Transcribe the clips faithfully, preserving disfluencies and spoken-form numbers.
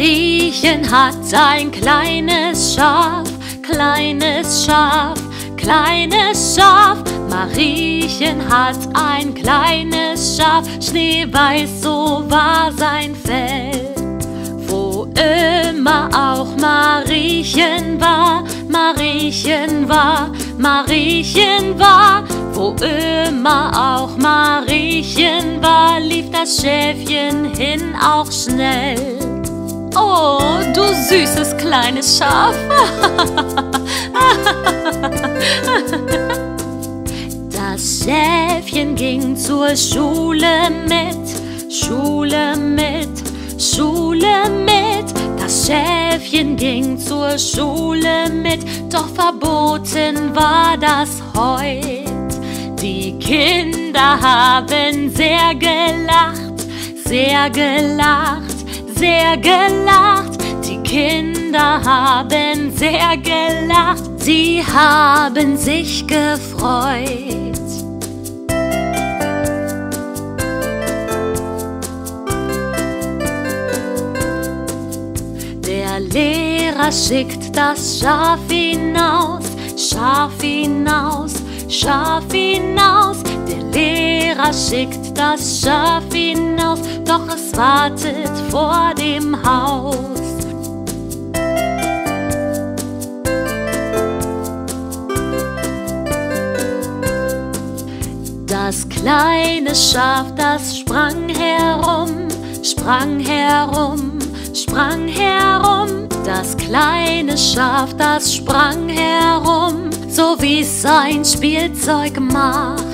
Riechen hat ein kleines Schaf, kleines Schaf, kleines Schaf. Mariechen hat ein kleines Schaf, schneeweiß, so war sein Fell. Wo immer auch Mariechen war, Mariechen war, Mariechen war. Wo immer auch Mariechen war, lief das Schäfchen hin auch schnell. Oh, du süßes kleines Schaf! Das Schäfchen ging zur Schule mit, Schule mit, Schule mit. Das Schäfchen ging zur Schule mit, doch verboten war das heut. Die Kinder haben sehr gelacht, sehr gelacht, sehr gelacht. Die Kinder haben sehr gelacht, sie haben sich gefreut. Der Lehrer schickt das Schaf hinaus, Schaf hinaus, Schaf hinaus. Der Lehrer schickt das Schaf hinaus, doch es wartet vor dem Haus. Das kleine Schaf, das sprang herum, sprang herum, sprang herum. Das kleine Schaf, das sprang herum, so wie's sein Spielzeug macht.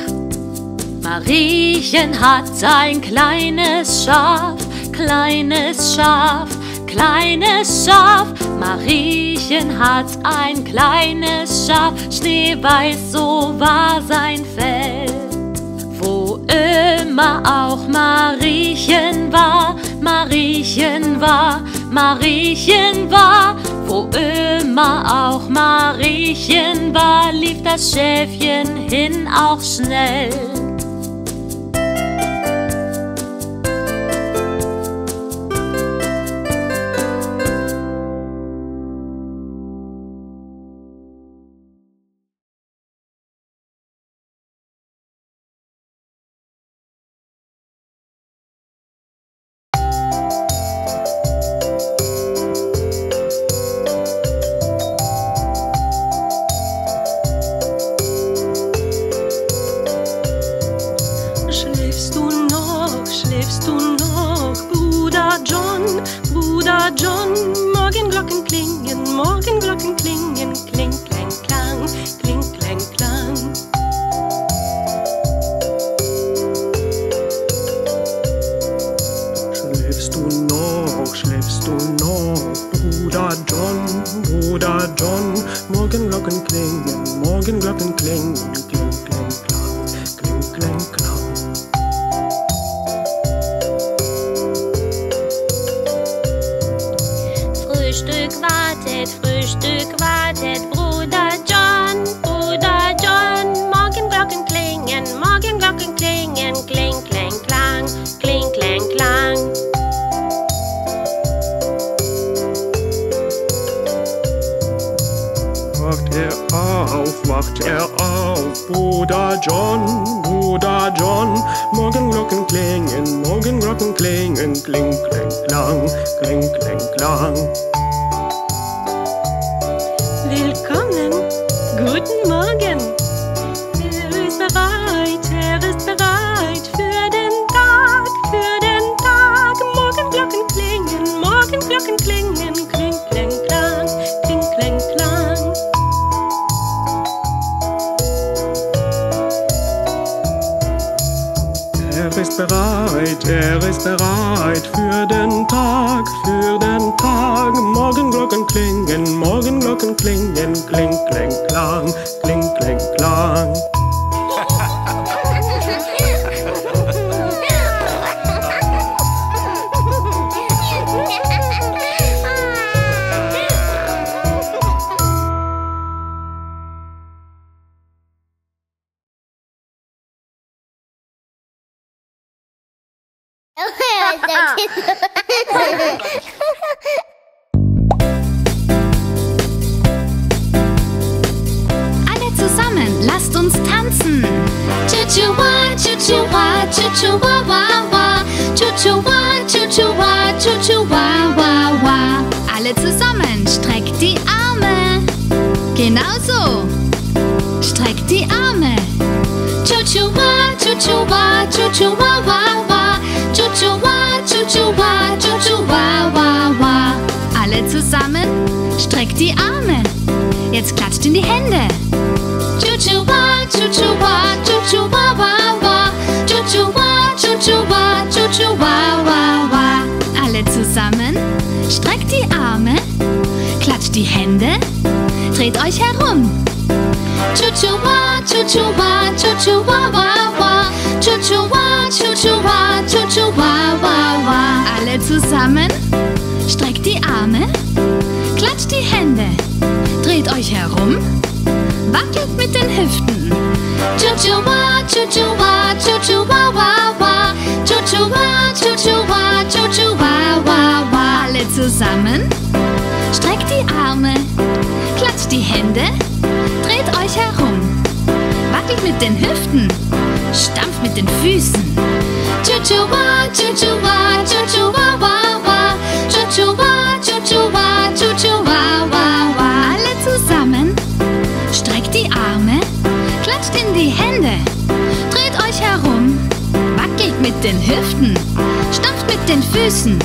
Mariechen hat ein kleines Schaf, kleines Schaf, kleines Schaf. Mariechen hat ein kleines Schaf, schneeweiß, so war sein Fell. Wo immer auch Mariechen war, Mariechen war, Mariechen war. Wo immer auch Mariechen war, lief das Schäfchen hin auch schnell. Alle zusammen, lasst uns tanzen. Chuchuwa, chuchuwa, chuchuwa, wa, wa. Chuchuwa, chuchuwa, chuchuwa, wa, wa. Alle zusammen, streckt die Arme. Genau so. Streckt die Arme. Chuchuwa, chuchuwa, chuchuwa, wa, wa. Chuchuwa, chuchuwa, chuchuwa, wa, wa. Alle zusammen, streckt die Arme. Jetzt klatscht in die Hände. Chuchuwa, chuchuwa, chuchuwa, wa, wa. Chuchuwa, chuchuwa, chuchuwa, wa, wa. Alle zusammen, streckt die Arme. Klatscht die Hände. Dreht euch herum. Chuchuwa, chuchuwa, chuchuwa, wa, wa. Chuchuwa, chuchuwa, chuchuwa, wa, wa. Alle zusammen, streckt die Arme, klatscht die Hände, dreht euch herum, wackelt mit den Hüften. Chuchuwa, chuchuwa, chuchuwa, wa, wa. Chuchuwa, chuchuwa, chuchuwa, wa, wa. Alle zusammen, streckt die Arme, klatscht die Hände, dreht euch herum, wackelt mit den Hüften, stampft mit den Füßen. Chuchuwa, chuchuwa, chuchuwa, wa, wa. Chuchuwa, chuchuwa, chuchuwa, wa, wa. Alle zusammen, streckt die Arme, klatscht in die Hände, dreht euch herum, wackelt mit den Hüften, stampft mit den Füßen,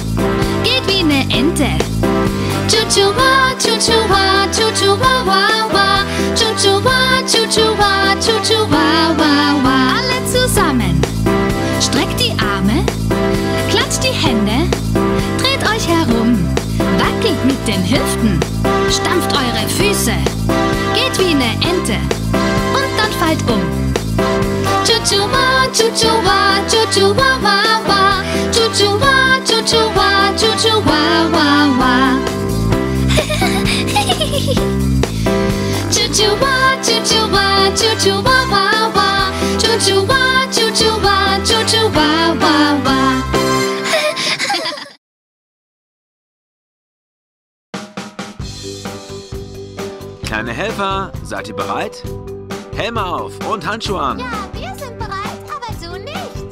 geht wie eine Ente. Chuchuwa, chuchuwa, chuchuwa, wa, wa. Chuchuwa, chuchuwa, chuchuwa, wa, wa. Alle zusammen, streckt die Arme, klatscht die Hände, dreht euch herum, wackelt mit den Hüften, stampft eure Füße, geht wie eine Ente und dann fallt um. Chuchuwa, chuchuwa, chuchuwa, wa, wa. Chuchuwa, chuchuwa, chuchuwa, wa, wa. Chuchuwa, chuchuwa, chuchuwa, wa, wa. Chuchuwa, chuchuwa, chuchuwa, wa, wa. Kleine Helfer, seid ihr bereit? Helme auf und Handschuhe an. Ja, wir sind bereit, aber du nicht.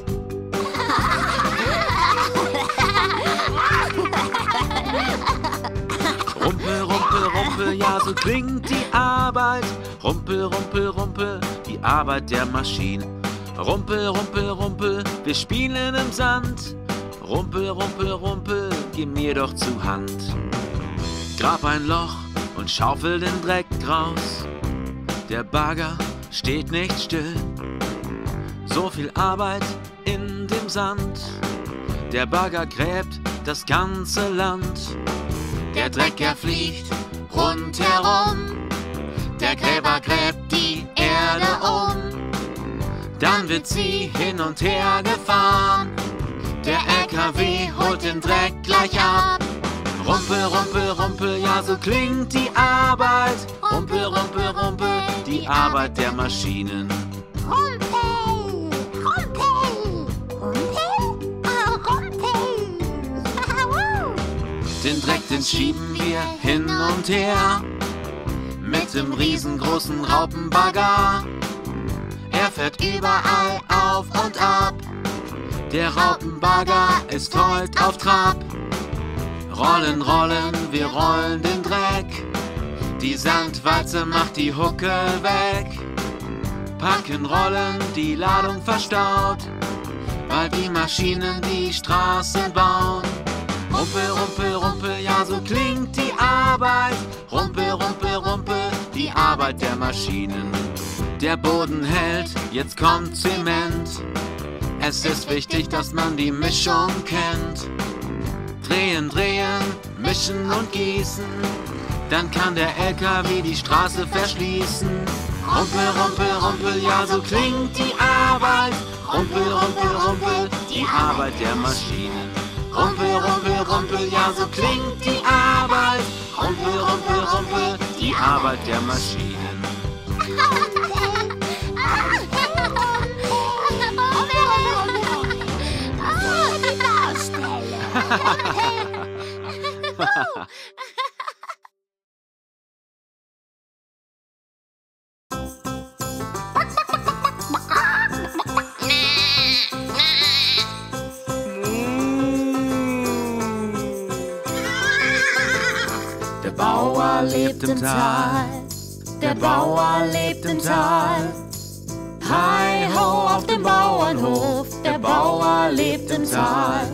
Rumpel, rumpel, rumpel, ja, so klingt die Arbeit. Rumpel, rumpel, rumpel, die Arbeit der Maschinen. Rumpel, rumpel, rumpel, wir spielen im Sand. Rumpel, rumpel, rumpel, geh mir doch zu Hand. Grab ein Loch und schaufel den Dreck raus. Der Bagger steht nicht still. So viel Arbeit in dem Sand. Der Bagger gräbt das ganze Land. Der Drecker fliegt rundherum. Der Gräber gräbt die Erde um. Dann wird sie hin und her gefahren. Der L K W holt den Dreck gleich ab. Rumpel, rumpel, rumpel, ja, so klingt die Arbeit. Rumpel, rumpel, rumpel, die Arbeit der Maschinen. Rumpel, rumpel, rumpel, ah, rumpel. Den Dreck, den schieben wir hin und her. Mit dem riesengroßen Raupenbagger. Er fährt überall auf und ab. Der Raupenbagger ist heute auf Trab. Rollen, rollen, wir rollen den Dreck. Die Sandwalze macht die Hucke weg. Packen, rollen, die Ladung verstaut. Weil die Maschinen die Straßen bauen. Rumpel, rumpel, rumpel, ja, so klingt die Arbeit. Rumpel, rumpel, rumpel, die Arbeit der Maschinen. Der Boden hält, jetzt kommt Zement. Es ist wichtig, dass man die Mischung kennt. Drehen, drehen, mischen und gießen. Dann kann der L K W die Straße verschließen. Rumpel, rumpel, rumpel, ja, so klingt die Arbeit. Rumpel, rumpel, rumpel, die Arbeit der Maschinen. Rumpel, rumpel, rumpel, ja, so klingt die Arbeit. Rumpel, rumpel, rumpel, die Arbeit der Maschinen. Rumpel, rumpel, rumpel, Der Bauer lebt im Tal, der Bauer lebt im Tal. Hei ho auf dem Bauernhof, der Bauer lebt im Tal.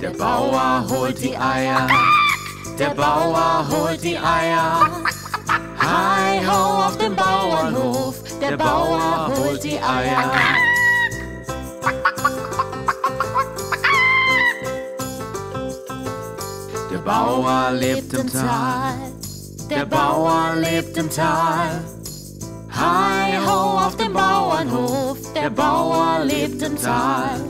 Der Bauer holt die Eier, der Bauer holt die Eier. Hei ho auf dem Bauernhof, der Bauer holt die Eier. Der Bauer lebt im Tal, der Bauer lebt im Tal. Hei ho auf dem Bauernhof, der Bauer lebt im Tal.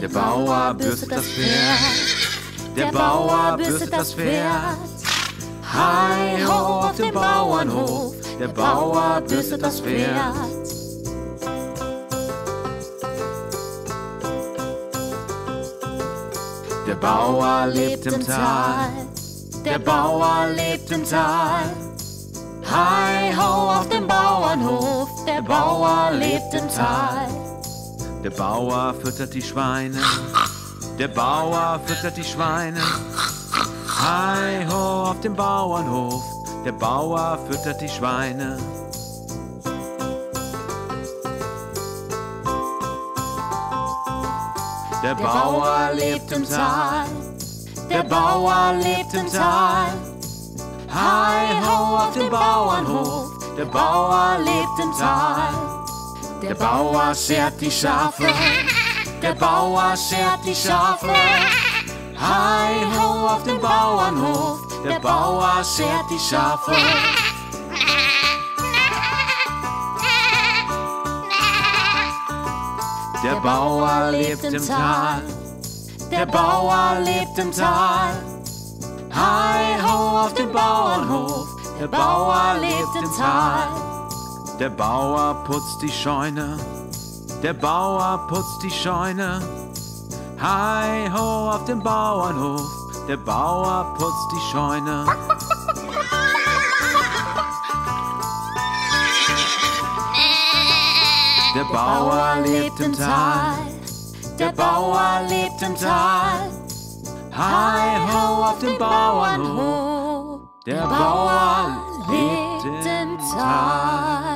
Der Bauer bürstet das Pferd, der Bauer bürstet das Pferd. Hei ho auf dem Bauernhof, der Bauer bürstet das Pferd. Der Bauer lebt im Tal, der Bauer lebt im Tal. Hei ho auf dem Bauernhof, der Bauer lebt im Tal. Der Bauer füttert die Schweine, der Bauer füttert die Schweine. Hei ho auf dem Bauernhof, der Bauer füttert die Schweine. Der Bauer lebt im Tal, der Bauer lebt im Tal. Hei ho auf dem Bauernhof, der Bauer lebt im Tal. Der Bauer schert die Schafe, der Bauer schert die Schafe. Hei ho auf dem Bauernhof, der Bauer schert die Schafe. Der Bauer lebt im Tal, der Bauer lebt im Tal. Hei ho auf dem Bauernhof, der Bauer lebt im Tal. Der Bauer putzt die Scheune, der Bauer putzt die Scheune. Hei ho auf dem Bauernhof, der Bauer putzt die Scheune. Der Bauer lebt im Tal, der Bauer lebt im Tal. Hei ho auf dem Bauernhof, der Bauer lebt im Tal.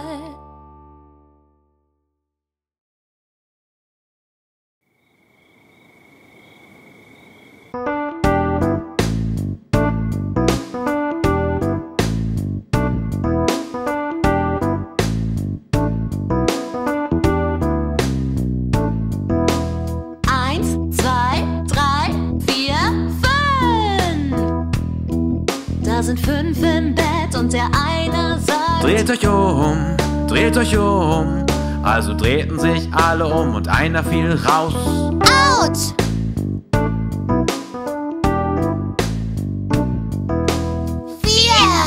Fünf im Bett und der eine sagt: Dreht euch um, dreht euch um. Also drehten sich alle um und einer fiel raus. Autsch! Vier!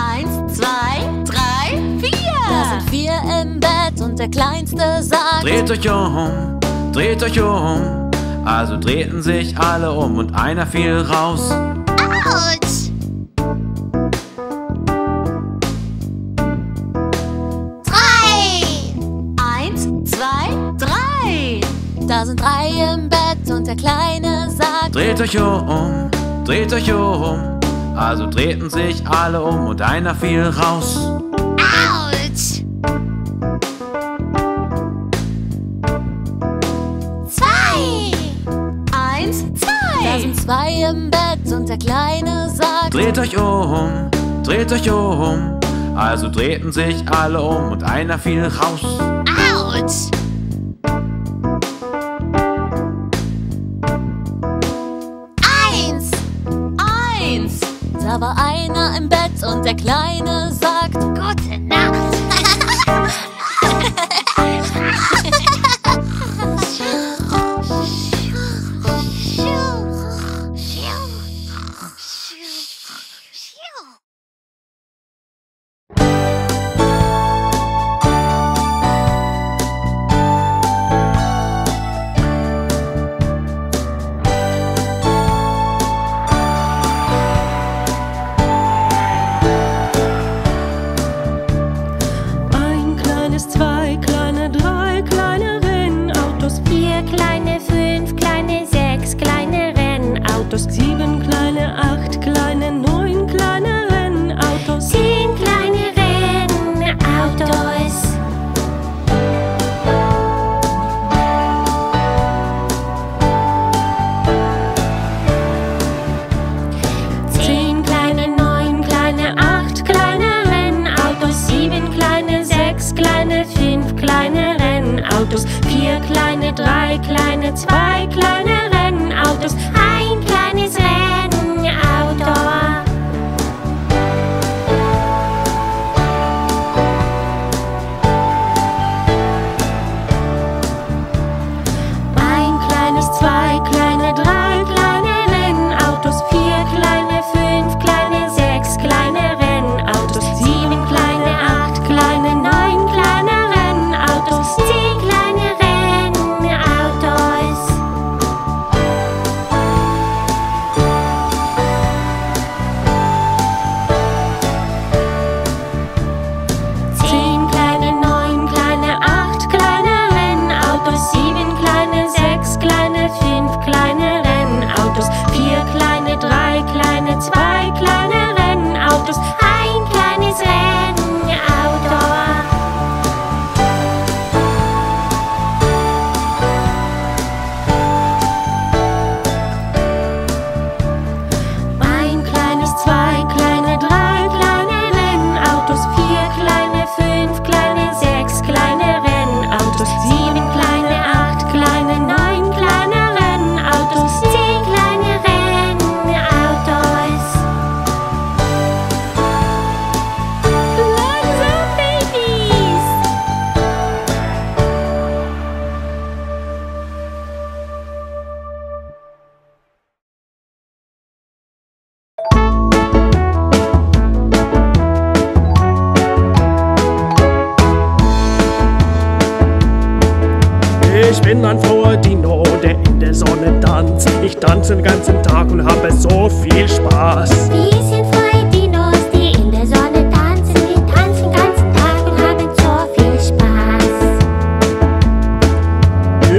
Eins, zwei, drei, vier! Da sind vier im Bett und der Kleinste sagt: Dreht euch um, dreht euch um. Also drehten sich alle um und einer fiel raus. Autsch! Da sind drei im Bett und der Kleine sagt: Dreht euch um, dreht euch um. Also drehten sich alle um und einer fiel raus. Autsch! Zwei! Eins, zwei! Da sind zwei im Bett und der Kleine sagt: Dreht euch um, dreht euch um. Also drehten sich alle um und einer fiel raus. Autsch! Da war einer im Bett und der Kleine sagt: Gute Nacht. drei kleine, zwei kleine Rennautos, ein kleines Rennauto. Ein kleines, zwei kleine, drei kleine Rennautos, vier kleine, fünf kleine, sechs kleine Rennautos, sieben kleine, acht kleine, neun kleine Rennautos, zehn kleine Rennautos. Zehn kleine, neun kleine, acht kleine Rennautos, sieben kleine, sechs kleine, fünf kleine Rennautos, vier kleine, drei kleine, zwei kleine Rennautos, ein kleines Rennauto. Ein kleines, zwei kleine, drei kleine Rennautos, vier kleine, fünf kleine, sechs kleine Rennautos, sieben kleine, acht kleine, neun kleine Rennautos, zehn kleine Rennautos. Langsam, Babys! Ich bin ein Frodino, der in der Sonne tanzt. Ich tanze den ganzen Tag und habe so viel Spaß. Wir sind Freudinos, die in der Sonne tanzen. Wir tanzen den ganzen Tag und haben so viel Spaß.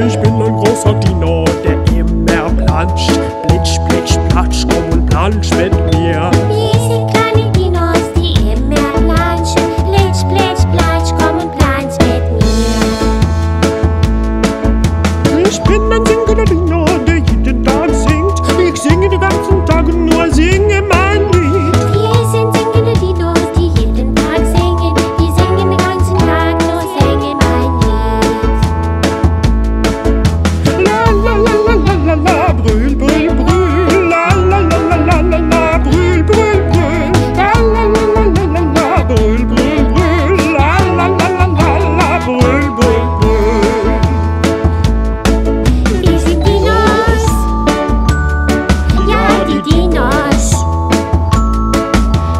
Ich bin ein großer Dino, der immer planscht. Blitsch, blitsch, platsch, komm und plansch mit mir. Wir sind kleine Dinos, die immer planschen. Blitsch, blitsch, platsch, komm und plansch mit mir. Ich bin ein singender Dino, der jeden Tag singt. Ich singe den ganzen Tag und nur singe mein Lied. Wir sind singende Dinos, die jeden Tag singen. Wir singen den ganzen Tag, nur singen mein Lied. La la la la la la la, brüll, brüll, brüll. La la la la la la la, brüll, brüll, brüll. La la la la la la la, brüll, brüll, brüll. La la la la la la, brüll, brüll, brüll. Wir sind Dinos, ja die Dinos.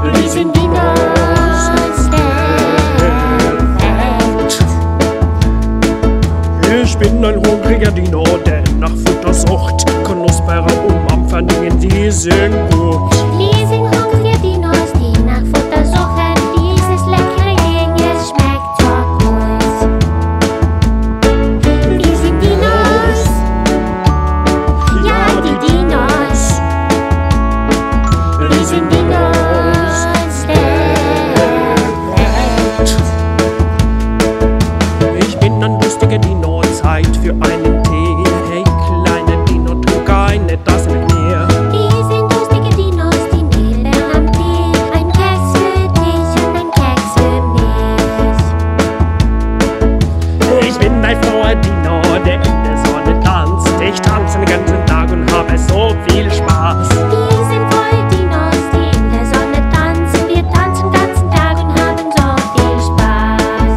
Wir sind Dinos der Welt. Ich bin ein hungriger Dino, der nach Futter sucht. Knusperer und Mampfer, Dingen, die sind gut. Wir sind hungrige Dinos, die nach Futter suchen. Dieses leckere Ding, es schmeckt so gut. Wir sind Dinos, ja die Dinos. Wir sind Dinos der Welt. Ich bin ein lustiger Dino, Zeit für einen Tee. Hey, kleiner Dino, trink eine Tasse mit mir. Wir sind lustige Dinos, die nehmen am Tee. Ein Keks für dich und ein Keks für mich. Ich bin ein froher Dino, der in der Sonne tanzt. Ich tanze den ganzen Tag und habe so viel Spaß. Wir sind Freudinos, die in der Sonne tanzen. Wir tanzen den ganzen Tag und haben so viel Spaß.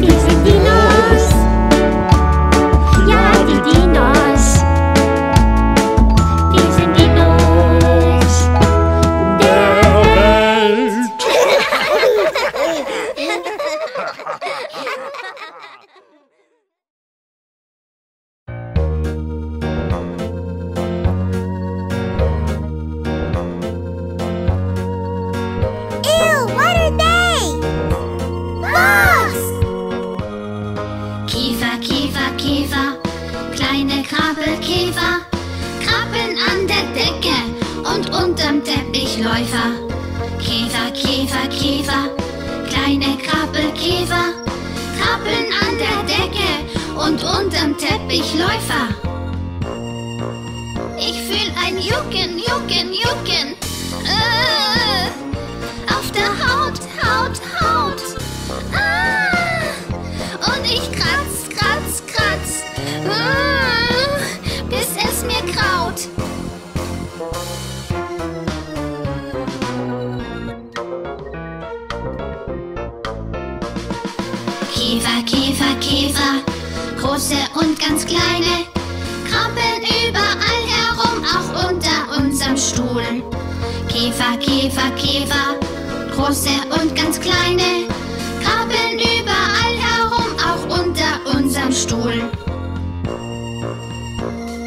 Wir sind Dinos, ja die Dinos. Wir sind Dinos der Welt. Ew, what are they? Mops! Kiefer, Kiefer, Kiefer, kleine Krabbelkäfer, krabbeln an der Decke und unterm Teppichläufer. Käfer, Käfer, Käfer, kleine Krabbelkäfer, krabbeln an der Decke und unterm Teppichläufer. Ich fühl ein Jucken, Jucken, Jucken. Äh, auf der Haut, Haut, Haut. Ah, und ich kratz, kratz, Käfer, Käfer, Käfer, große und ganz kleine, krabbeln überall herum, auch unter unserem Stuhl. Käfer, Käfer, Käfer, große und ganz kleine, krabbeln überall herum, auch unter unserem Stuhl.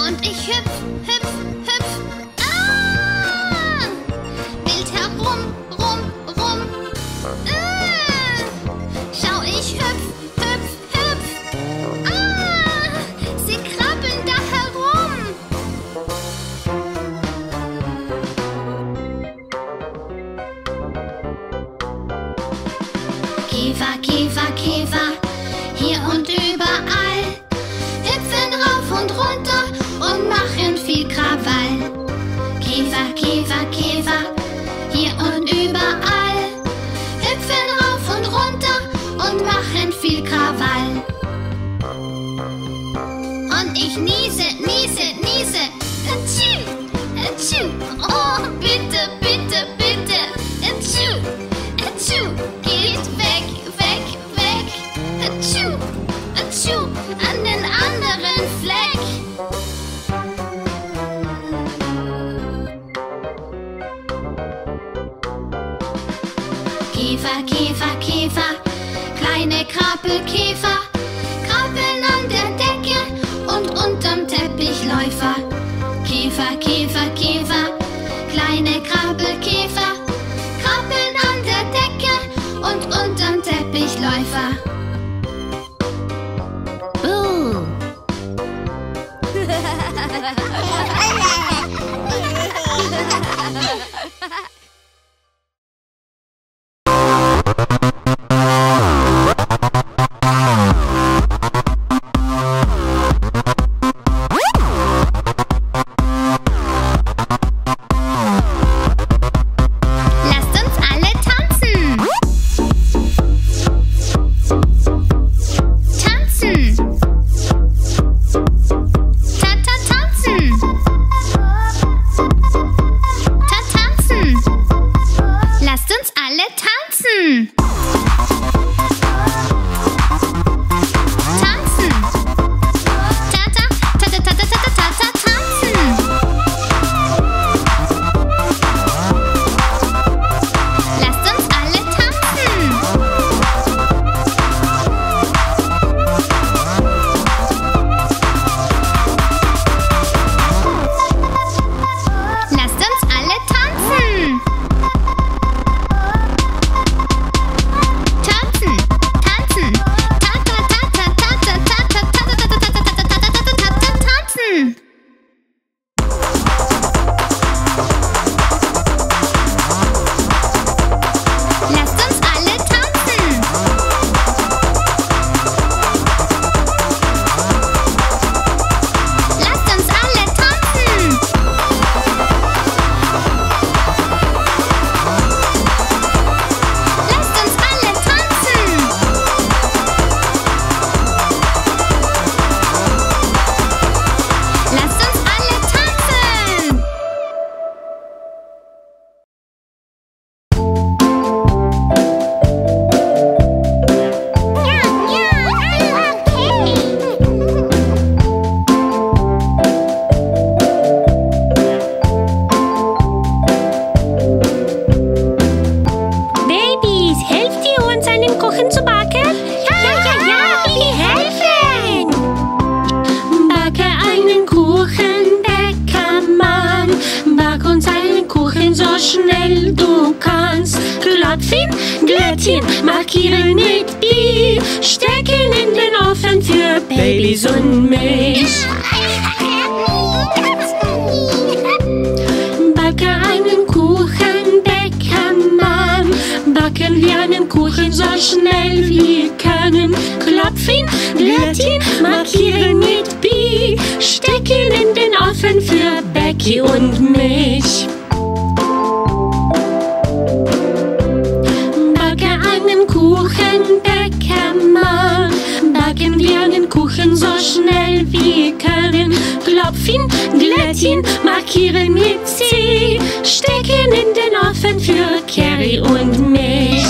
Und ich hüpf, hüpf, hüpf, ah! Wild herum, rum, rum, ah! Schau, ich hüpf, hüpf, hüpf, ah! Sie krabbeln da herum. Käfer, Käfer, Käfer, hier und überall, hüpfen rauf und runter und machen viel Krawall. Käfer, Käfer, Käfer, hier und überall, hüpfen rauf und runter und machen viel Krawall. Und ich niese, niese, niese, atschu, atschu, oh bitte, bitte, bitte, atschu, atschu, geht weg, weg, weg, atschu, atschu, an den anderen Fleck. Käfer, Käfer, Käfer, kleine Krabbelkäfer, krabbeln an der Decke und unterm Teppichläufer. Käfer, Käfer, Käfer, kleine Krabbelkäfer, krabbeln an der Decke und unterm Teppichläufer. Buh! Für Carrie und mich.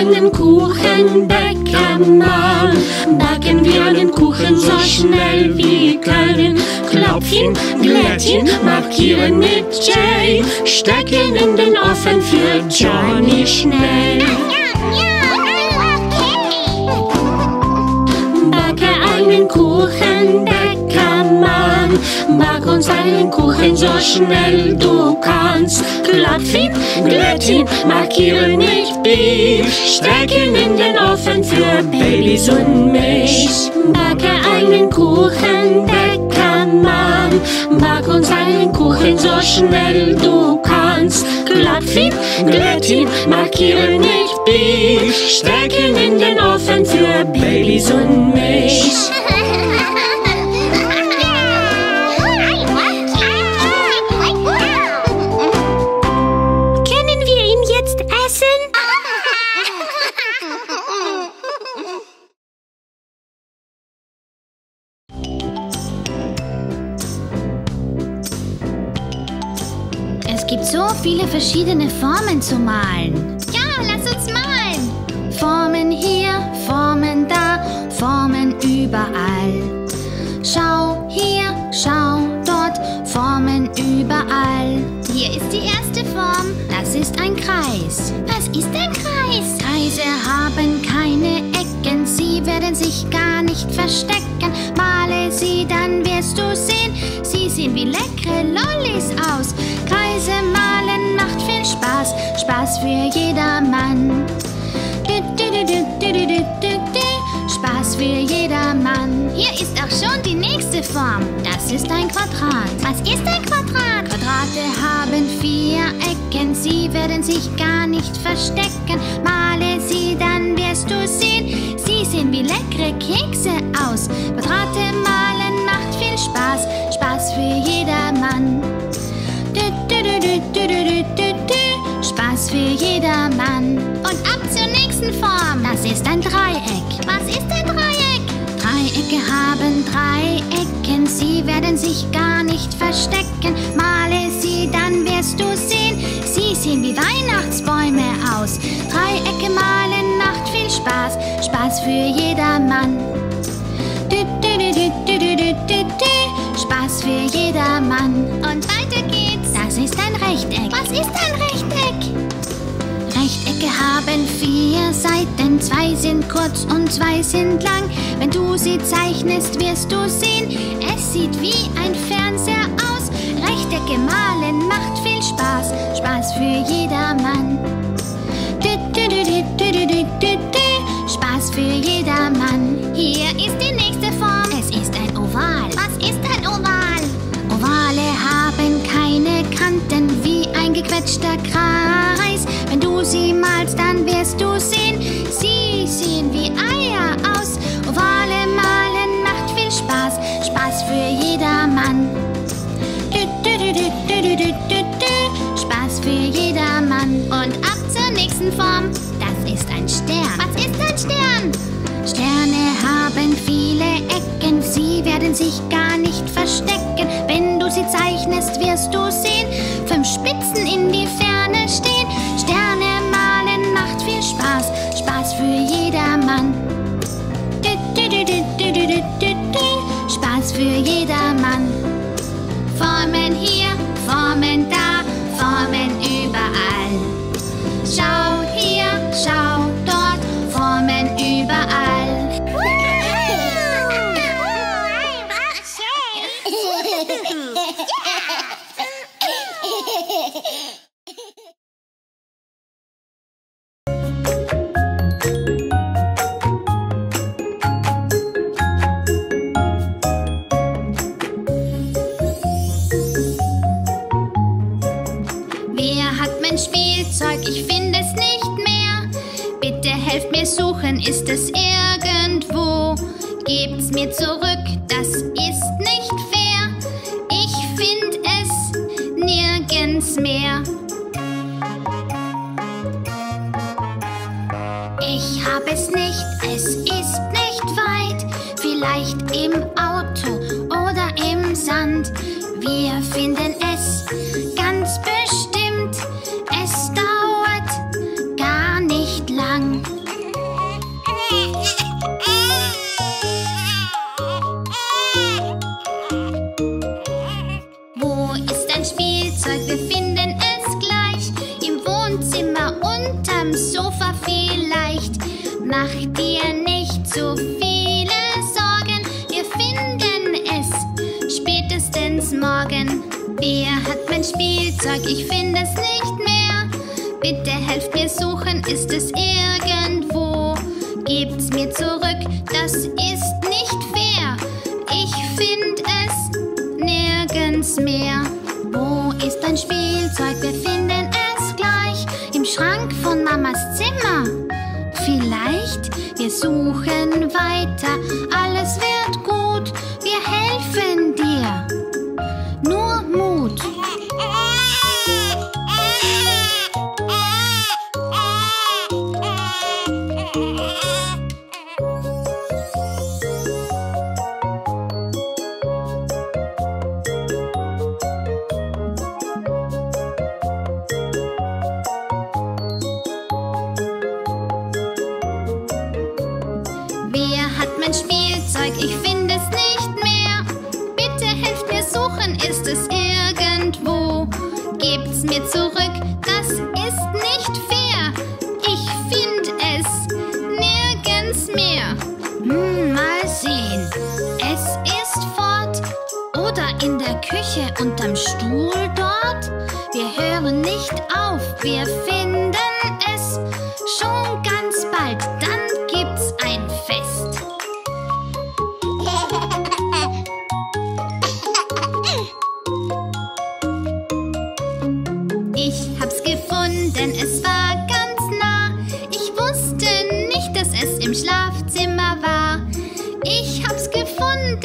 einen Kuchen backen, Mann. Backen wir einen Kuchen so schnell wir können. Klopf ihn, glätt ihn, markieren mit J. Steck ihn in den Ofen für Johnny schnell. Backe einen Kuchen, Bäckermann. Back uns einen Kuchen so schnell du kannst. Klopf ihn, glätt ihn, markieren mit B. Steck ihn in den Ofen für Babys und mich. Backe einen Kuchen, Bäckermann. Back uns einen Kuchen so schnell du kannst. Klopf ihn, glätt ihn, markieren mit B. Steck ihn in den Ofen für Babys und mich. Viele verschiedene Formen zu malen. Ja, lass uns malen! Formen hier, Formen da, Formen überall. Schau hier, schau dort, Formen überall. Hier ist die erste Form. Das ist ein Kreis. Was ist ein Kreis? Kreise haben keine Ecken, sie werden sich gar nicht verstecken. Male sie, dann wirst du sehen, sie sehen wie leckere Lollis aus. Kreise malen macht viel Spaß, Spaß für jedermann. Spaß für jedermann. Hier ist auch schon die nächste Form. Das ist ein Quadrat. Was ist ein Quadrat? Quadrate haben vier Ecken, sie werden sich gar nicht verstecken. Male sie, dann wirst du sehen, sie sehen wie leckere Kekse aus. Quadrate malen macht viel Spaß, Spaß für jedermann. Spaß für jedermann. Und ab zur nächsten Form. Das ist ein Dreieck. Was ist ein Dreieck? Dreiecke haben drei Ecken, sie werden sich gar nicht verstecken. Male sie, dann wirst du sehen, sie sehen wie Weihnachtsbäume aus. Dreiecke malen macht viel Spaß, Spaß für jedermann. Spaß für jedermann. Und weiter geht's. Das ist ein Rechteck. Was ist ein Rechteck? Rechtecke haben vier Seiten. Zwei sind kurz und zwei sind lang. Wenn du sie zeichnest, wirst du sehen, es sieht wie ein Fernseher aus. Rechtecke malen macht viel Spaß. Spaß für jedermann. Spaß für jedermann. Hier ist die nächste Form. Es ist ein Oval. Was ist ein Oval? Ovale haben keine Kanten wie ein gequetschter Kreis. Wenn du sie malst, dann wirst du sehen, sie sehen wie Eier aus. Ovale malen macht viel Spaß, Spaß für jedermann. Spaß für jedermann. Und ab zur nächsten Form. Das ist ein Stern. Was ist ein Stern? Sterne haben viele Ecken, sie werden sich gar nicht verstecken. Wenn du sie zeichnest, wirst du sehen, fünf Spitzen in die Ferne stehen. Sterne malen macht viel Spaß, Spaß für jedermann. Spaß für jedermann. Formen hier, Formen da, Formen überall. Schau hier, schau dort, Formen überall. Ich finde es nicht mehr. Bitte helft mir suchen, ist es irgendwo? Gebt's mir zurück, das ist nicht fair. Ich finde es nirgends mehr. Ich hab es nicht, es ist nicht weit. Vielleicht im Auto oder im Sand. Wir finden es ganz bestimmt. Es dauert gar nicht lang. ich finde es nicht mehr. Bitte helft mir suchen, ist es irgendwo? Gebt's mir zurück, das ist nicht fair. Ich finde es nirgends mehr. Wo ist ein Spielzeug? Wir finden es gleich im Schrank von Mamas Zimmer. Vielleicht, wir suchen weiter, alles wird gut, wir helfen dir. Nur Mut. Spielzeug, ich finde es nicht mehr. Bitte helft mir suchen, ist es irgendwo? Gebt's mir zurück, das ist nicht fair. Ich finde es nirgends mehr. Hm, mal sehen. Es ist fort oder in der Küche unterm Stuhl dort. Wir hören nicht auf, wir finden es schon ganz bald. Dann gibt's ein Fest.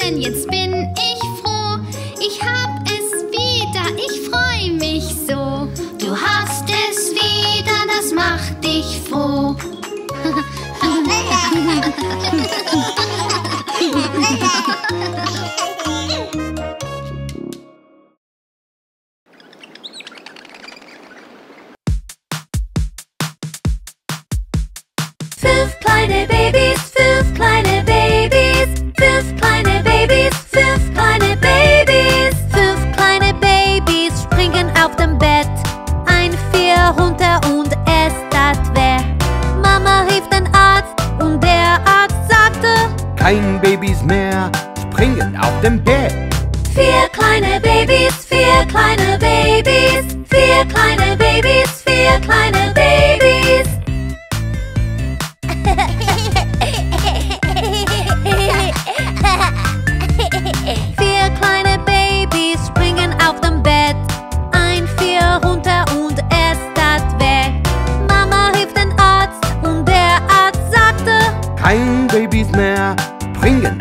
Denn jetzt bin ich froh, ich hab es wieder, ich freu mich so. Du hast es wieder, das macht dich froh. Fünf kleine Babys, fünf kleine Babys, fünf kleine Babys, fünf kleine Babys. Fünf kleine Babys springen auf dem Bett. Ein Vier runter und es tat weh. Mama rief den Arzt und der Arzt sagte: Kein Babys mehr springen auf dem Bett. Vier kleine Babys, vier kleine Babys, vier kleine Babys, vier kleine Babys. Kein Babys mehr springen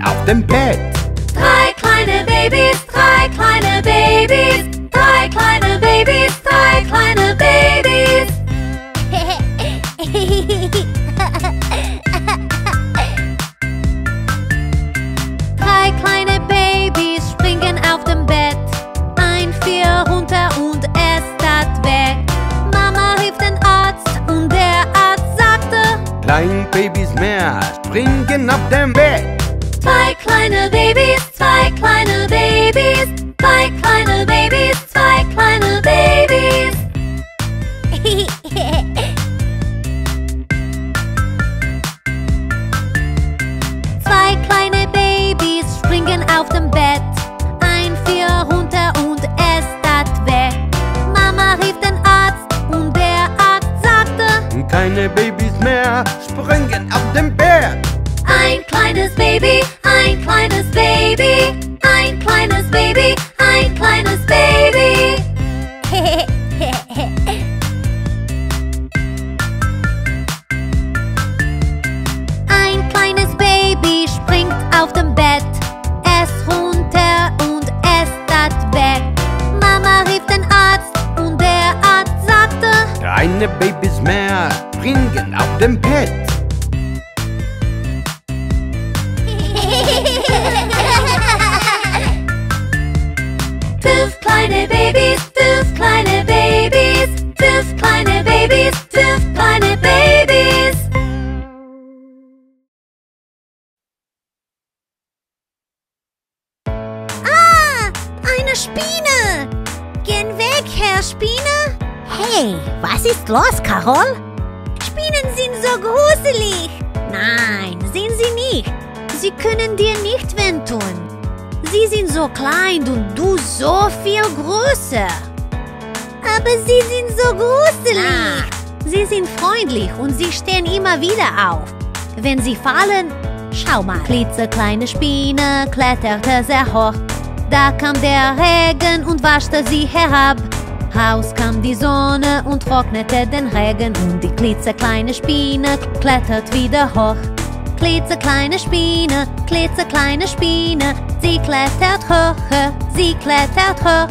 auf dem Bett. Drei kleine Babys, drei kleine Babys, drei kleine Babys, drei kleine Babys. Drei kleine Babys springen auf dem Bett. Ein Vier runter und es tat weh. Mama rief den Arzt und der Arzt sagte: Klein Babys mehr springen auf dem Bett. Zwei kleine Babys, zwei kleine Babys, zwei kleine Babys, zwei kleine Babys. Zwei kleine Babys springen auf dem Bett. Ein Vier runter und es tat weh. Mama rief den Arzt und der Arzt sagte: Keine Babys mehr springen auf dem Bett. Ein kleines Baby, ein kleines Baby, ein kleines Baby, ein kleines Baby. Ein kleines Baby springt auf dem Bett. Es runter und es tat weh. Mama rief den Arzt und der Arzt sagte: Keine Babys mehr springen auf dem Bett. Fünf kleine Babys, fünf kleine Babys, fünf kleine Babys, fünf kleine Babys. Ah, eine Spinne! Geh weg, Herr Spinne! Hey, was ist los, Carol? Spinnen sind so gruselig. Nein, sind sie nicht. Sie können dir nicht wehtun. Sie sind so klein und du so viel größer. Aber sie sind so gruselig. Sie sind freundlich und sie stehen immer wieder auf. Wenn sie fallen, schau mal. Klitzekleine Spinne kletterte sehr hoch. Da kam der Regen und waschte sie herab. Raus kam die Sonne und trocknete den Regen. Und die klitzekleine Spinne klettert wieder hoch. Klitzekleine Spinne, klitzekleine Spinne, sie klettert hoch, sie klettert hoch.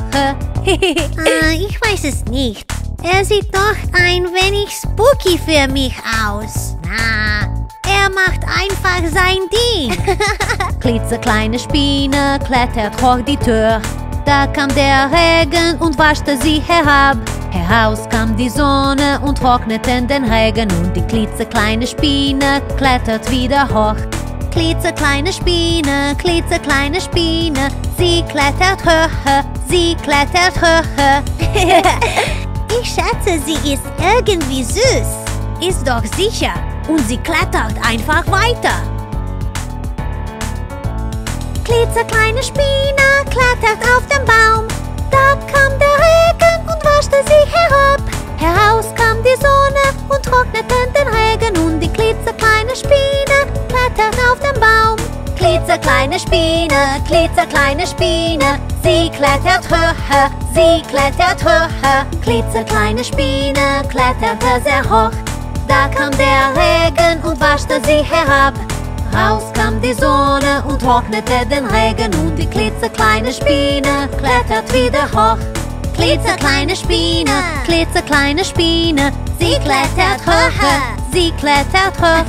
äh, ich weiß es nicht. Er sieht doch ein wenig spooky für mich aus. Na, er macht einfach sein Ding. Klitzekleine Spinne klettert hoch die Tür. Da kam der Regen und waschte sie herab. Heraus kam die Sonne und trocknete den Regen. Und die klitzekleine Spinne klettert wieder hoch. Klitzekleine Spinne, klitzekleine Spinne, sie klettert hoch, sie klettert hoch. Ich schätze, sie ist irgendwie süß. Ist doch sicher. Und sie klettert einfach weiter. Klitzekleine Spinne klettert auf den Baum. Da kam der Regen und waschte sie herab. Heraus kam die Sonne und trocknete den Regen. Und die klitzekleine Spinne klettert auf den Baum. Klitzekleine Spinne, klitzekleine Spinne, sie klettert hoch, sie klettert hoch. Klitzekleine Spinne kletterte sehr hoch. Da kam der Regen und waschte sie herab. Raus kam die Sonne und trocknete den Regen. Und die klitzekleine Spinne klettert wieder hoch. Klitzekleine Spinne, klitzekleine Spinne, sie klettert hoch, sie klettert hoch.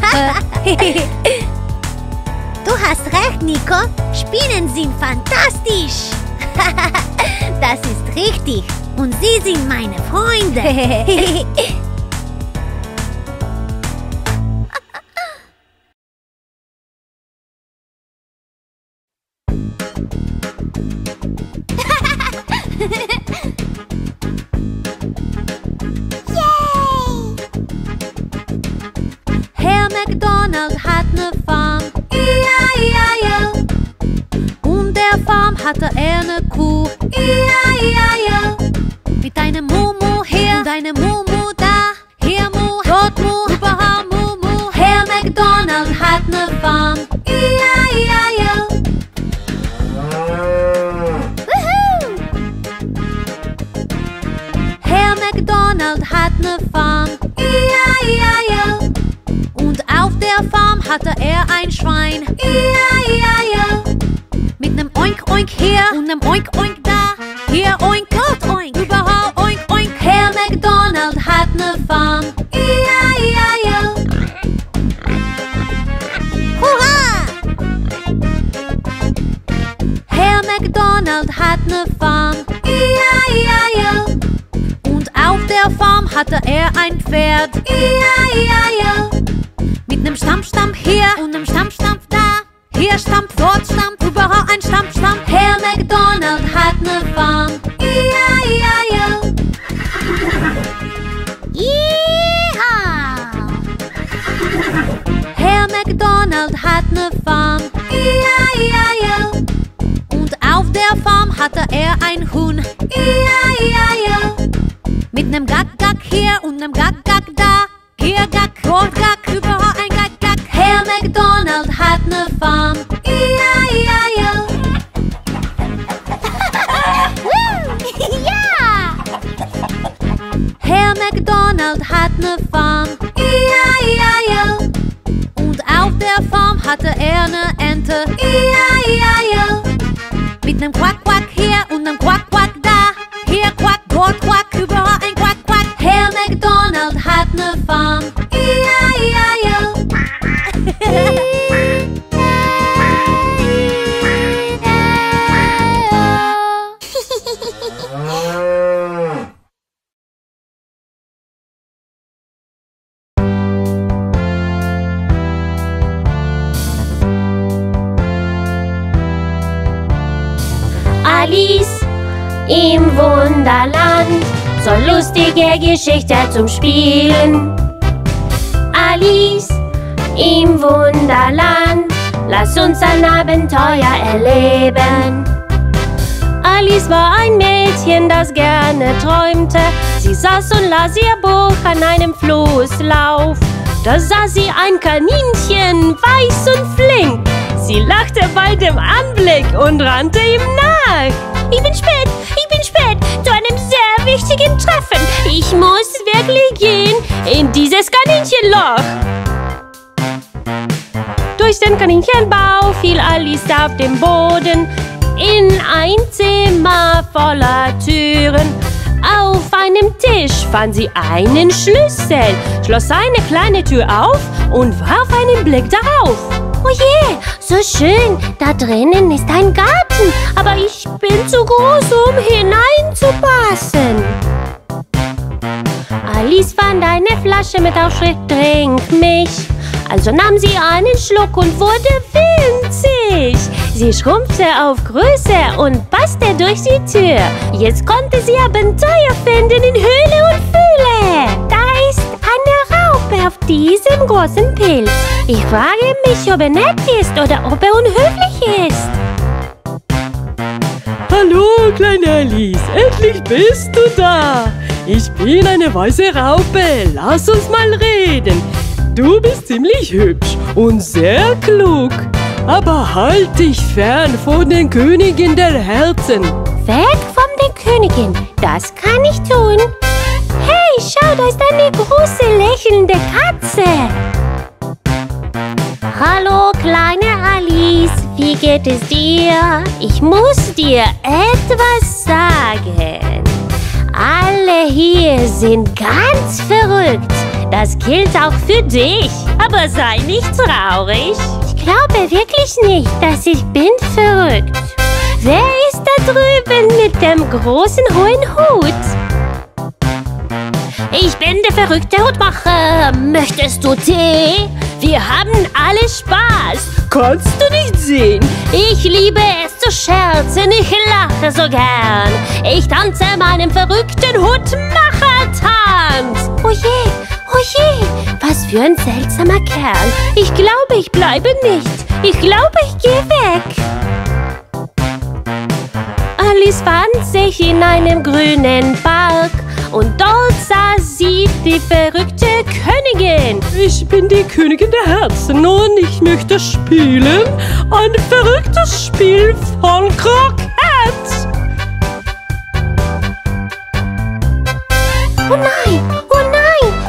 Du hast recht, Nico. Spinnen sind fantastisch. Das ist richtig. Und sie sind meine Freunde. Hatte er eine Kuh, I-I-I-I-O. Mit einem Mumu hier und einem Mumu da. Hier Mu, dort Mu, überall Mumu. Herr McDonald hat eine Farm, I-I-I-O. Herr McDonald hat eine Farm, I-I-I-O. Und auf der Farm hatte er ein Schwein, I-I-I-O. Mit nem Oink Oink hier und nem Oink Oink da. Hier Oink, dort Oink, überall Oink Oink. Herr McDonald hat ne Farm, I-I-I-O. Hurra! Herr McDonald hat ne Farm, I-I-I-O. Und auf der Farm hatte er ein Pferd, I-I-I-O. Mit nem Stampf Stampf hier und nem Stampf Stampf da. Hier Stampf, dort Stampf, überall ein Stampf, Stampf. Herr McDonald hat ne Farm, I-I-I-O. Herr McDonald hat ne Farm, I-I-I-O. Und auf der Farm hatte er ein Huhn, I-I-I-O. Mit nem Gack Gack hier und nem Gack Gack da. Hier Gack, dort Gack, überall ein Gack Gack. Herr McDonald hat ne Farm, I-I-I-O. Ja! Herr McDonald hat ne Farm, I-I-I-O. Und auf der Farm hatte er ne Ente, I-I-I-O. Mit nem Quack Quack hier und nem Quack Quack da. Hier Quack, dort Quack, überall ein Quack Quack. Herr McDonald hat ne Farm, I-I-I-O. Alice im Wunderland, so lustige Geschichte zum Spielen. Alice im Wunderland, lass uns ein Abenteuer erleben. Alice war ein Mädchen, das gerne träumte. Sie saß und las ihr Buch an einem Flusslauf. Da sah sie ein Kaninchen, weiß und flink. Sie lachte bei dem Anblick und rannte ihm nach. Ich bin spät, ich bin spät, zu einem sehr wichtigen Treffen. Ich muss wirklich gehen in dieses Kaninchenloch. Durch den Kaninchenbau fiel Alice auf den Boden, in ein Zimmer voller Türen. Auf einem Tisch fand sie einen Schlüssel, schloss eine kleine Tür auf und warf einen Blick darauf. Oh je, so schön, da drinnen ist ein Garten, aber ich bin zu groß, um hineinzupassen. Alice fand eine Flasche mit Aufschrift Trink mich. Also nahm sie einen Schluck und wurde winzig. Sie schrumpfte auf Größe und passte durch die Tür. Jetzt konnte sie Abenteuer finden in Höhle und Fühle. Da ist eine Raupe auf diesem großen Pilz. Ich frage mich, ob er nett ist oder ob er unhöflich ist. Hallo, kleine Alice, endlich bist du da. Ich bin eine weiße Raupe, lass uns mal reden. Du bist ziemlich hübsch und sehr klug. Aber halt dich fern von den Königin der Herzen. Weg von den Königin, das kann ich tun. Hey, schau, da ist eine große lächelnde Katze. Hallo, kleine Alice, wie geht es dir? Ich muss dir etwas sagen. Alle hier sind ganz verrückt. Das gilt auch für dich, aber sei nicht traurig. Ich glaube wirklich nicht, dass ich bin verrückt. Wer ist da drüben mit dem großen hohen Hut? Ich bin der verrückte Hutmacher. Möchtest du Tee? Wir haben alle Spaß. Kannst du nicht sehen? Ich liebe es zu scherzen, ich lache so gern. Ich tanze meinem verrückten Hutmacher-Tanz. Oh je. Oh je, was für ein seltsamer Kerl. Ich glaube, ich bleibe nicht. Ich glaube, ich gehe weg. Alice fand sich in einem grünen Park und dort sah sie die verrückte Königin. Ich bin die Königin der Herzen und ich möchte spielen ein verrücktes Spiel von Krokett. Oh nein!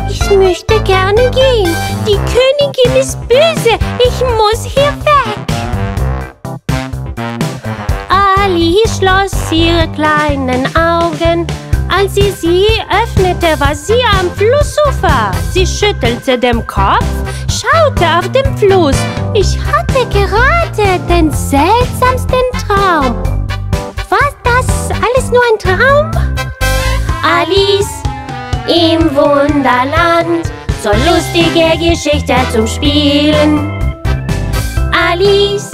Ich möchte gerne gehen. Die Königin ist böse. Ich muss hier weg. Alice schloss ihre kleinen Augen. Als sie sie öffnete, war sie am Flussufer. Sie schüttelte den Kopf, schaute auf den Fluss. Ich hatte gerade den seltsamsten Traum. War das alles nur ein Traum? Alice im Wunderland, so lustige Geschichte zum Spielen. Alice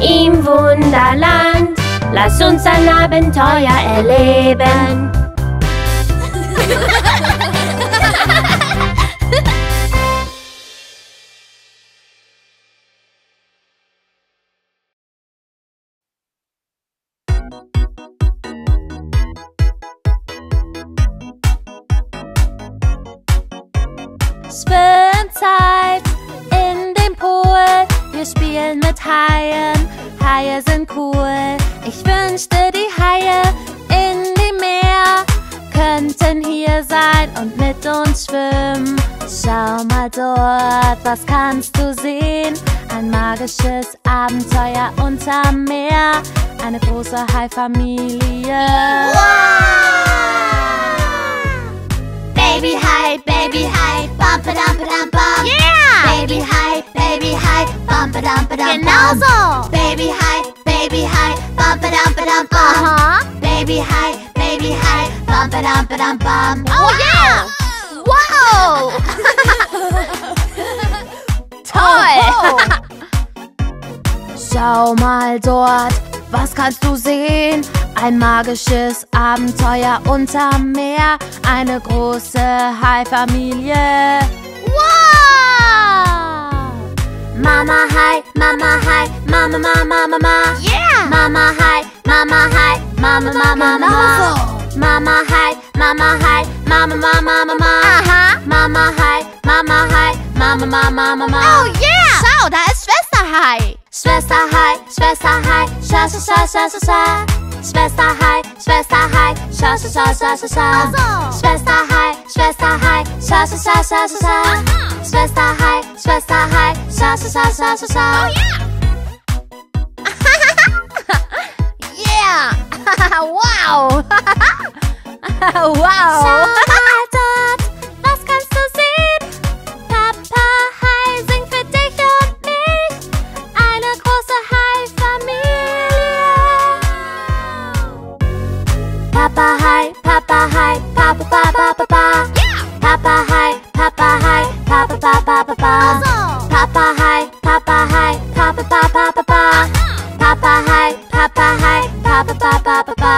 im Wunderland, lass uns ein Abenteuer erleben. Schwimmzeit in dem Pool, wir spielen mit Haien, Haie sind cool. Ich wünschte, die Haie in dem Meer könnten hier sein und mit uns schwimmen. Schau mal dort, was kannst du sehen? Ein magisches Abenteuer unterm Meer, eine große Haifamilie. Wow! Baby Hai, Baby Hai, bum ba dum ba dum bum. Yeah! Baby Hai, Baby Hai, bum ba dum ba dum bum. Genau so! Baby Hai, Baby Hai, bum ba dum ba dum bum. Uh-huh. Baby Hai, Baby Hai, bum ba dum ba dum bum. Oh yeah! Wow! Toll! Schau mal dort, was kannst du sehen? Ein magisches Abenteuer unterm Meer, eine große Haifamilie. Wow! Mama Hai, Mama Hai, Mama Mama Mama. Yeah! Mama Hai, Mama Mama halt, Mama, Mama, Mama. Mama halt, Mama halt, Mama, Mama, Mama. Aha. Mama halt, Mama halt, Mama, Mama, Mama. Oh yeah! Schau, da ist Schwester Hai. Schwester Hai, Schwester Hai, scha scha scha scha scha. Schwester Hai, Schwester Hai, scha scha scha scha scha. Schwester Hai, Schwester Hai, scha scha scha scha scha. Schwester Hai, Schwester Hai, scha scha scha scha scha. Oh yeah! Yeah! Wow! Wow! Schau mal dort, was kannst du sehen? Papa Hai singt für dich und mich, eine große Hai-Familie. Papa Hai, Papa Hai, Papa Papa Papa. Papa Hai, Papa Hai, Papa Papa Papa. Papa Hai, Papa Hai, Papa Papa Papa. Papa Hai, Papa Hai, Papa Papa Papa.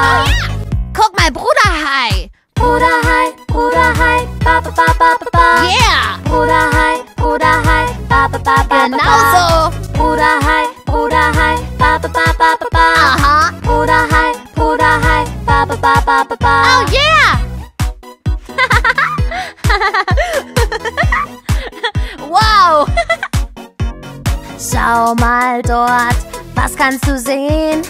Guck mal, Bruder Hai. Bruder Hai, Bruder Hai, Papa Papa Papa. Yeah. Bruder Hai, Bruder Hai, Papa Papa. Genau so. Bruder Hai, Bruder Hai, Papa Papa Papa. Aha. Bruder Hai, Bruder Hai, Papa Papa Papa. Oh yeah. Wow. Schau mal dort, was kannst du sehen?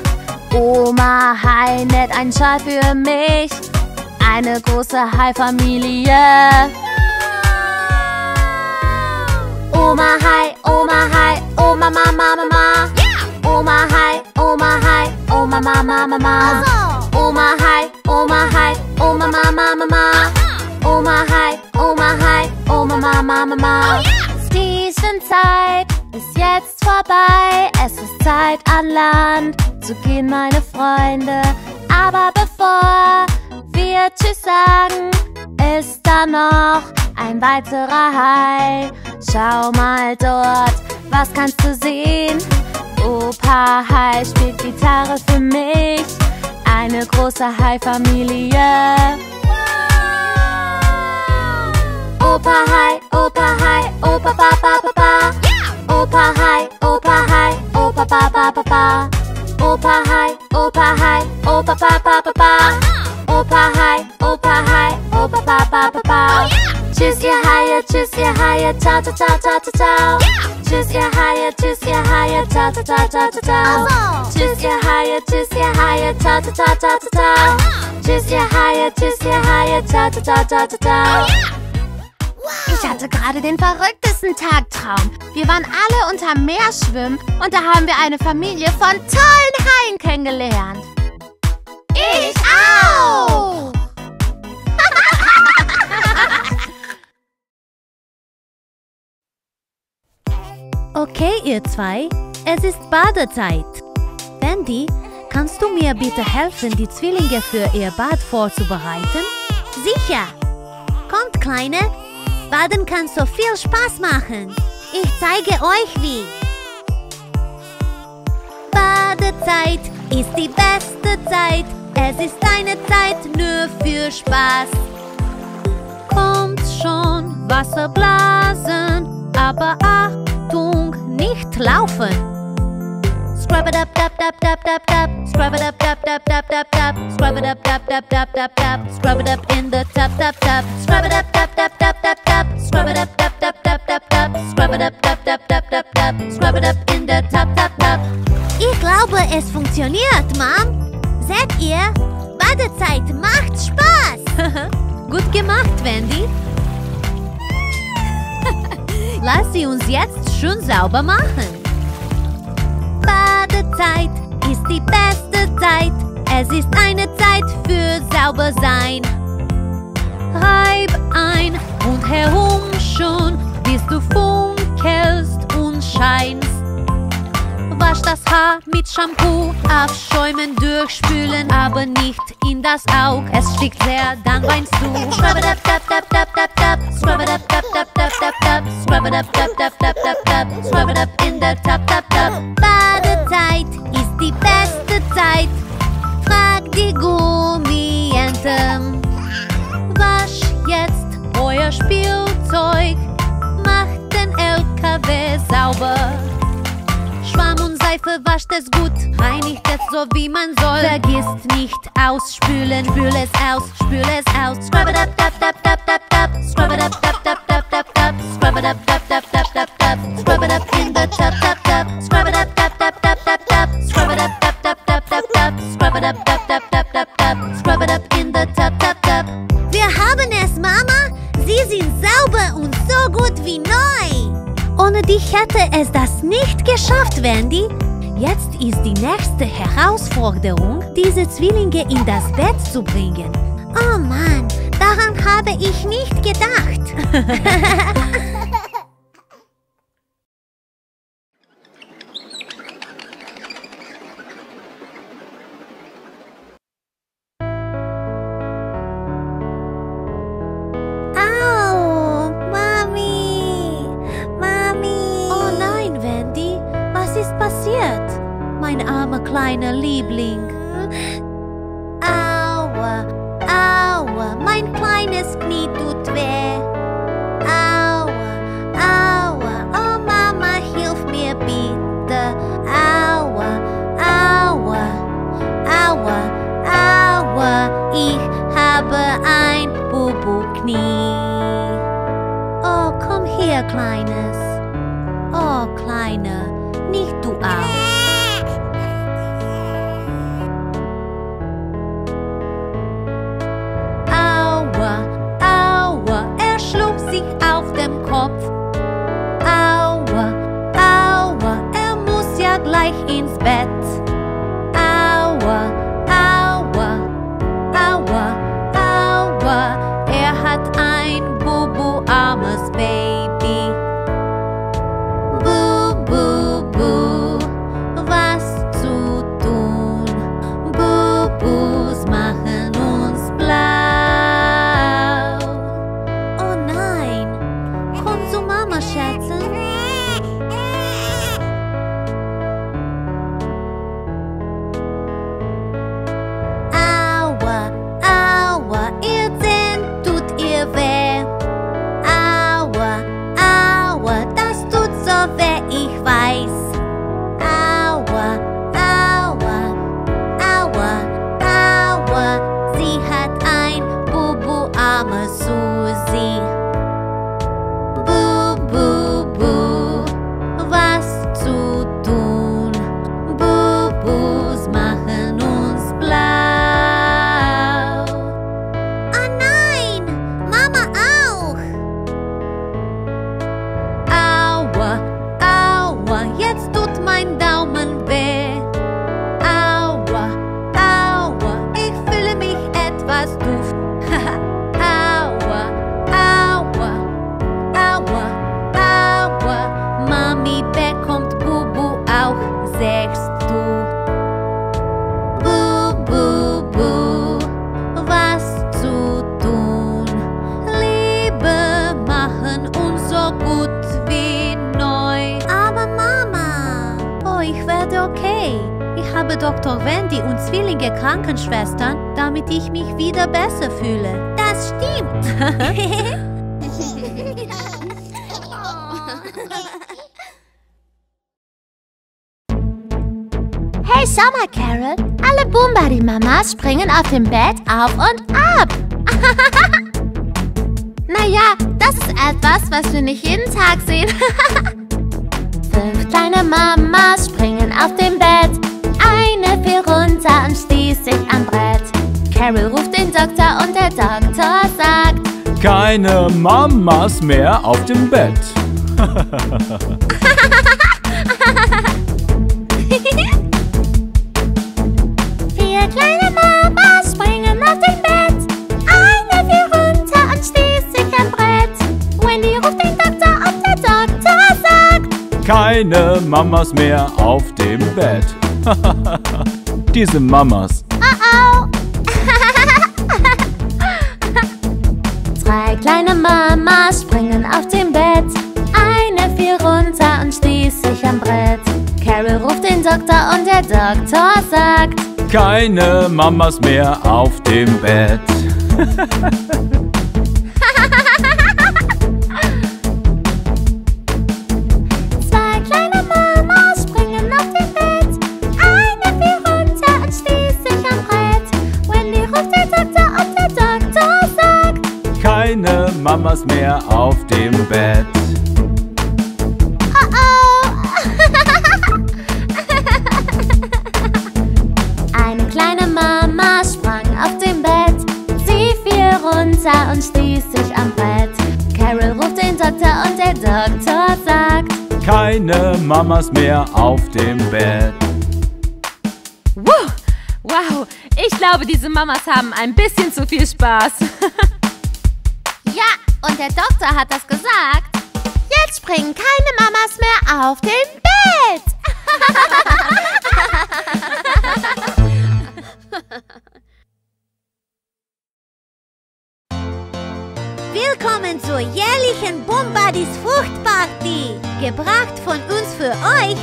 Oma Hai näht einen Schal für mich, eine große Hai-Familie. Oma Hai, Oma Hai, Oma Mama Mama. Oma Hai, Oma Hai, Oma Mama Mama. Oma Hai, Oma Hai, Oma Mama Mama. Oma Hai, Oma Hai, Oma Mama Mama. Die Schwimmzeit ist jetzt vorbei, es ist Zeit an Land zu gehen, meine Freunde. Aber bevor wir Tschüss sagen, ist da noch ein weiterer Hai. Schau mal dort, was kannst du sehen? Opa Hai spielt Gitarre für mich, eine große Hai-Familie. Opa Hai, Opa Hai, Opa Papa Papa. Opa Hai, Opa Hai, Opa Papa Papa. Opa Hai, Opa Hai, Opa Papa Papa. Opa Hai, Opa Hai, Opa Papa Papa. Tschüss ihr Haie, tschüss ihr Haie, ciao ciao ciao ciao ciao. Tschüss ihr Haie, tschüss ihr Haie, ciao ciao ciao ciao ciao. Tschüss ihr Haie, tschüss ihr Haie, ciao ciao ciao ciao ciao. Tschüss ihr Haie, tschüss ihr Haie, ciao ciao ciao ciao ciao. Ich hatte gerade den verrücktesten Tagtraum. Wir waren alle unter Meer schwimmen und da haben wir eine Familie von tollen Haien kennengelernt. Ich auch! Okay, ihr zwei, es ist Badezeit. Wendy, kannst du mir bitte helfen, die Zwillinge für ihr Bad vorzubereiten? Sicher! Kommt, Kleine! Baden kann so viel Spaß machen. Ich zeige euch wie. Badezeit ist die beste Zeit. Es ist eine Zeit nur für Spaß. Kommt schon, Wasserblasen, aber Achtung, nicht laufen. Scrub it up, dab, dab, dab, dab, dab. Scrub it up, dab, dab, dab, dab, dab. Scrub it up, dab, dab, dab, dab, dab. Scrub it up in the tub, tub, tub. Scrub it up, dab, dab, dab, dab, dab. Scrub it up, dab, dab, dab, dab, dab. Scrub it up, dab, dab, dab, dab, dab. Scrub it up in the tub, tub, tub. Ich glaube, es funktioniert, Mom. Seht ihr? Badezeit macht Spaß. Gut gemacht, Wendy. Lass sie uns jetzt schön sauber machen. Badezeit ist die beste Zeit. Es ist eine Zeit für sauber sein. Reib ein und herum schon, bis du funkelst und scheinst. Wasch das Haar mit Shampoo, abschäumen, durchspülen, aber nicht in das Auge. Es stinkt sehr, dann weinst du. Scrub it up, tap, tap, tap, tap, tap. Scrub it up, tap, tap, tap, tap, tap. Scrub it up, tap, tap, tap, tap, tap. Scrub it up in the tap, tap, tap. Badezeit ist die beste Zeit. Frag die Gummienten. Wasch jetzt euer Spielzeug. Macht den L K W sauber. Schwamm und Seil Seife, wascht es gut, reinigt es so wie man soll. Vergisst nicht ausspülen, spül es aus, spül es aus. Scrub it up, tap, tap, tap, tap, tap. Scrub it up, tap, tap, tap, tap, tap. Scrub it up, tap, tap, tap, tap, tap. Scrub it up in the tap, tap, tap. Scrub it up, tap, tap, tap, tap, tap. Scrub it up, tap, tap, tap, tap, tap. Scrub it up, tap, tap, tap, tap, tap. Scrub it up in the tap, tap, tap. Wir haben es, Mama. Sie sind sauber und so gut wie neu. Ohne dich hätte es das nicht geschafft, Wendy. Jetzt ist die nächste Herausforderung, diese Zwillinge in das Bett zu bringen. Oh Mann, daran habe ich nicht gedacht. Kleiner Liebling. Aua, aua, mein kleines Knie tut weh. Aua, aua, oh Mama, hilf mir bitte. Aua, aua, aua, aua, ich habe ein Bubu-Knie. Oh, komm her, Kleines. Oh, Kleine, nicht du auch. Ins Bett. Aua, aua, aua, aua. Er hat ein Bubu-armes Baby. Bubu, bu, was zu tun? Bubus machen uns blau. Oh nein, komm zu Mama, Schätzchen. Doktor Wendy und Zwillinge Krankenschwestern, damit ich mich wieder besser fühle. Das stimmt! Hey Summer Carol, alle Boombody-Mamas springen auf dem Bett auf und ab! Naja, das ist etwas, was wir nicht jeden Tag sehen. Fünf kleine Mamas springen auf dem Bett. Eine fiel runter und stieß sich am Brett. Carol ruft den Doktor und der Doktor sagt: Keine Mamas mehr auf dem Bett. Vier kleine Mamas springen auf dem Bett. Eine fiel runter und stieß sich am Brett. Wendy ruft den Doktor und der Doktor sagt: Keine Mamas mehr auf dem Bett. Diese Mamas. Oh oh. Drei kleine Mamas springen auf dem Bett. Eine fiel runter und stieß sich am Brett. Carol ruft den Doktor und der Doktor sagt: Keine Mamas mehr auf dem Bett. Zwei kleine Mamas springen auf dem Bett. Mamas mehr auf dem Bett. Oh oh. Eine kleine Mama sprang auf dem Bett. Sie fiel runter und stieß sich am Brett. Carol ruft den Doktor und der Doktor sagt: Keine Mamas mehr auf dem Bett. Wow, wow, ich glaube, diese Mamas haben ein bisschen zu viel Spaß. Ja, und der Doktor hat das gesagt. Jetzt springen keine Mamas mehr auf dem Bett. Willkommen zur jährlichen Bumbadis Fruchtparty. Gebracht von uns für euch,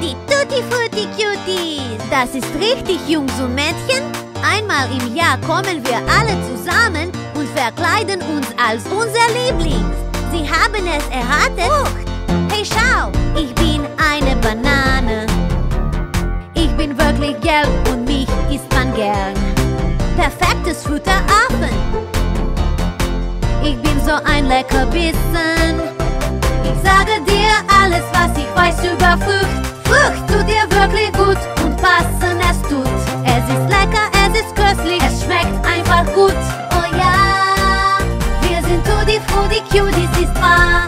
die Tutti Frutti Cuties. Das ist richtig, Jungs und Mädchen. Einmal im Jahr kommen wir alle zusammen und verkleiden uns als unser Lieblings. Sie haben es erraten. Frucht. Hey, schau, ich bin eine Banane. Ich bin wirklich gelb und mich isst man gern. Perfektes Futteraffen. Ich bin so ein Leckerbissen. Ich sage dir alles, was ich weiß über Frucht. Frucht tut dir wirklich gut und passen es tut. Es ist lecker, es ist köstlich, es schmeckt einfach gut. Oh ja, wir sind Tutti Frutti Cuties, ist wahr.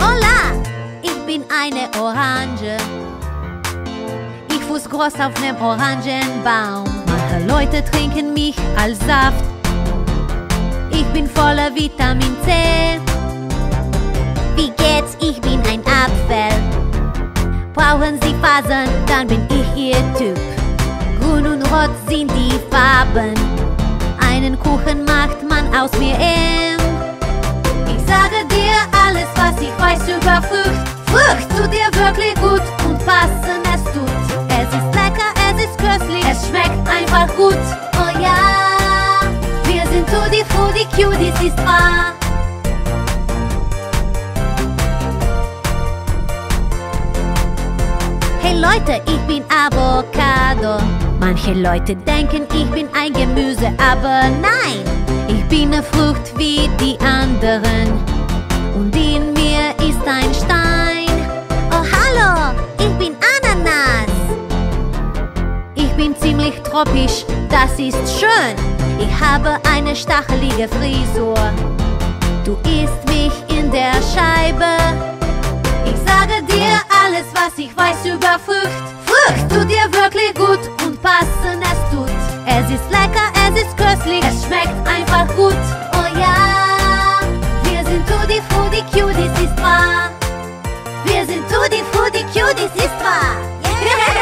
Hola, ich bin eine Orange. Ich wuchs groß auf einem Orangenbaum. Manche Leute trinken mich als Saft. Ich bin voller Vitamin C. Wie geht's? Ich bin ein Apfel. Brauchen Sie Fasern, dann bin ich Ihr Typ. Grün und rot sind die Farben. Einen Kuchen macht man aus mir M. Ich sage dir alles, was ich weiß über Frucht. Frucht tut dir wirklich gut und passen es tut. Es ist lecker, es ist köstlich, es schmeckt einfach gut. Oh ja. Wir sind Tutti Frutti Cuties, ist wahr. Hey Leute, ich bin Avocado. Manche Leute denken, ich bin ein Gemüse, aber nein, ich bin eine Frucht wie die anderen. Und in mir ist ein Stein. Oh hallo, ich bin Ananas. Ich bin ziemlich tropisch, das ist schön. Ich habe eine stachelige Frisur. Du isst mich in der Scheibe. Ich sage dir alles, was ich weiß über Frucht. Frucht tut dir wirklich gut und passen es tut. Es ist lecker, es ist köstlich, es schmeckt einfach gut. Oh ja, wir sind Tutti Frutti Cuties, ist wahr. Wir sind Tutti Frutti Cuties, ist wahr. Yeah.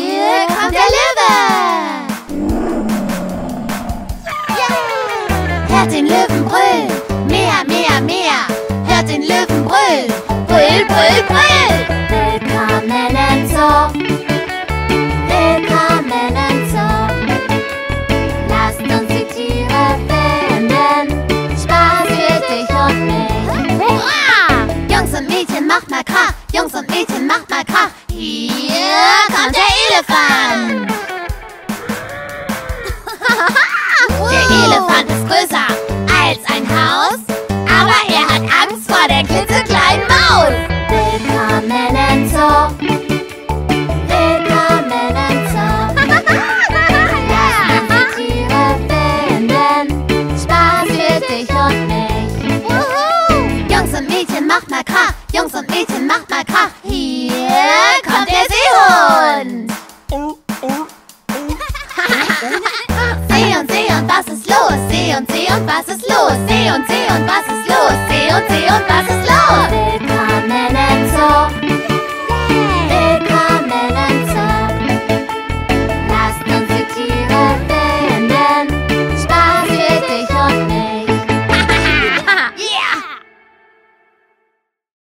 Hier kommt der Elefant! Ein Elefant ist größer als ein Haus, aber er hat Angst vor der klitzekleinen Maus. Willkommen im Zoo. Willkommen im Zoo. Lass uns die Tiere finden. Spaß für dich und mich. Juhu. Jungs und Mädchen, macht mal Krach. Jungs und Mädchen, macht mal Krach. Hier kommt der Seehund. Was ist los? Seh und seh und was ist los? Seh und seh und was ist los? Seh und seh und was ist los?